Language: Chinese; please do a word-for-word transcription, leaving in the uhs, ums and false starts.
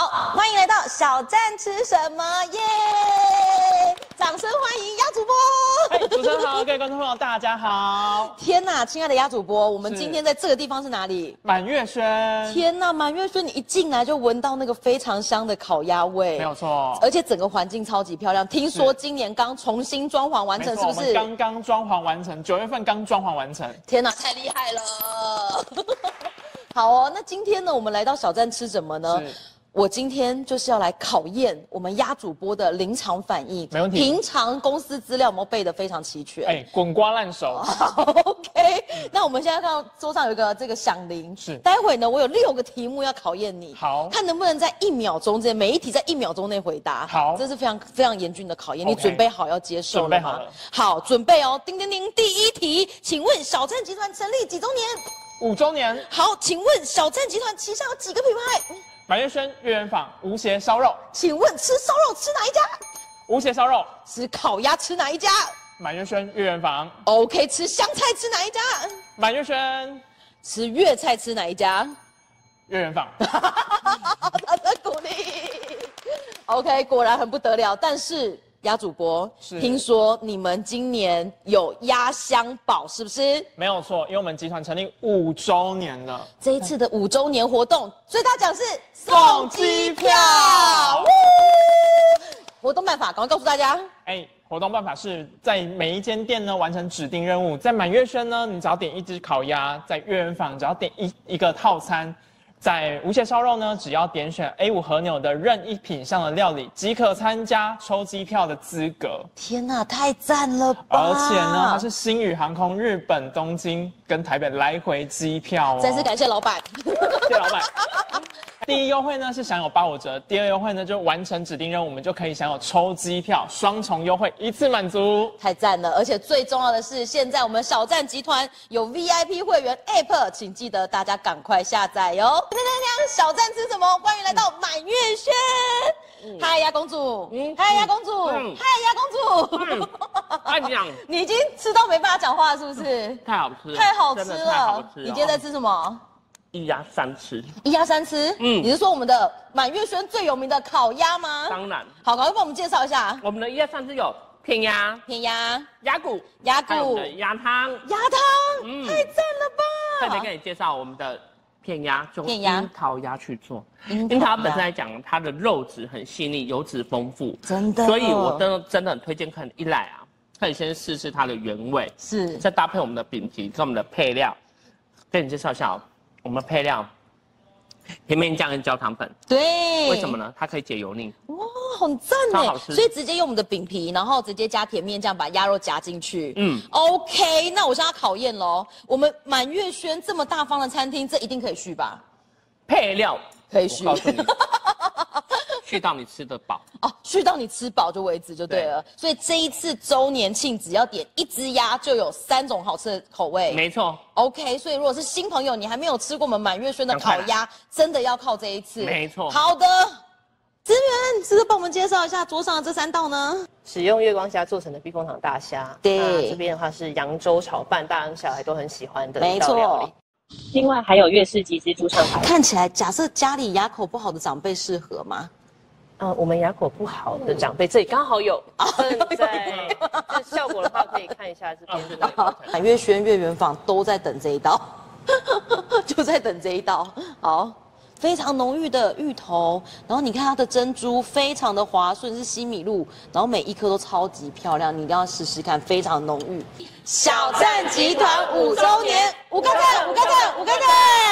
好，欢迎来到小站吃什么耶！ Yeah! 掌声欢迎鸭主播。哎，主持人好，各位观众朋友大家好。天哪，亲爱的鸭主播，我们今天在这个地方是哪里？满月轩。天哪，满月轩，你一进来就闻到那个非常香的烤鸭味，没有错。而且整个环境超级漂亮，听说今年刚重新装潢完成，是不是？我们刚刚装潢完成，九月份刚装潢完成。天哪，太厉害了！好哦，那今天呢，我们来到小站吃什么呢？ 我今天就是要来考验我们鸭主播的临场反应，没问题。平常公司资料有没有背得非常齐全？哎、欸，滚瓜烂熟。OK， 那我们现在看到桌上有一个这个响铃，是。待会呢，我有六个题目要考验你，好，看能不能在一秒钟之内，每一题在一秒钟内回答。好，这是非常非常严峻的考验， okay, 你准备好要接受了吗？准备好了。好，准备哦，叮叮叮，第一题，请问小站集团成立几周年？五周年。好，请问小站集团旗下有几个品牌？ 满月轩、月圆坊、无邪烧肉，请问吃烧肉吃哪一家？无邪烧肉。吃烤鸭吃哪一家？满月轩、月圆坊。OK， 吃香菜吃哪一家？满月轩。吃粤菜吃哪一家？月圆坊。他在鼓励。OK， 果然很不得了，但是。 鸭主播，听说你们今年有鸭香堡，是不是？没有错，因为我们集团成立五周年了。这一次的五周年活动，最大奖是送机票。活动办法，赶快告诉大家。哎，活动办法是在每一间店呢完成指定任务，在满月轩呢，你只要点一只烤鸭；在月圆坊只要点一一个套餐。 在无邪烧肉呢，只要点选 A 五 和牛的任意品项的料理，即可参加抽机票的资格。天哪，太赞了吧！而且呢，它是星宇航空日本东京跟台北来回机票哦。再次感谢老板，谢老板。第一优惠呢是享有八五折，第二优惠呢就完成指定任务，我们就可以享有抽机票，双重优惠一次满足。太赞了！而且最重要的是，现在我们小站集团有 V I P 会员 App， 请记得大家赶快下载哟。 小站吃什么？欢迎来到满月轩。嗨，鸭公主！嗨，鸭公主！嗨，鸭公主！哎，你讲，你已经吃到没办法讲话了，是不是？太好吃，太好吃了！你今天在吃什么？一鸭三吃。一鸭三吃？嗯，你是说我们的满月轩最有名的烤鸭吗？当然。好，赶快帮我们介绍一下。我们的一鸭三吃有片鸭、片鸭、鸭骨、鸭骨、鸭汤、鸭汤，太赞了吧！特别给你介绍我们的。 片鸭用樱桃鸭去做，樱桃本身来讲，它的肉质很细腻，油脂丰富，真的。所以我真真的很推荐客人一来啊，可以先试试它的原味，是。再搭配我们的饼皮跟我们的配料，跟你介绍一下哦，我们的配料，甜面酱跟焦糖粉，对。为什么呢？它可以解油腻。哇，很赞哎，超好吃。所以直接用我们的饼皮，然后直接加甜面酱，把鸭肉夹进去。嗯 ，OK， 那我现在要考验喽。我们满月轩这么大方的餐厅，这一定可以续吧？配料可以续，我告诉你，续到你吃得饱哦，续到你吃饱就为止就对了。对所以这一次周年庆，只要点一只鸭，就有三种好吃的口味。没错。 OK， 所以如果是新朋友，你还没有吃过我们满月轩的烤鸭，真的要靠这一次。没错。好的。 资源，是不是帮我们介绍一下桌上的这三道呢？使用月光虾做成的避风塘大虾，对，这边的话是扬州炒饭，大人小孩都很喜欢的一道料理。另外还有粤式鸡汁猪肠排。看起来，假设家里牙口不好的长辈适合吗？啊、呃，我们牙口不好的长辈、嗯、这里刚好有正在，这效果的话可以看一下这边。满月轩、月圆坊都在等这一道，就在等这一道，好。 非常浓郁的芋头，然后你看它的珍珠非常的滑顺，是西米露，然后每一颗都超级漂亮，你一定要试试看，非常浓郁。小站集团五周年，五个赞，五个赞，五个赞。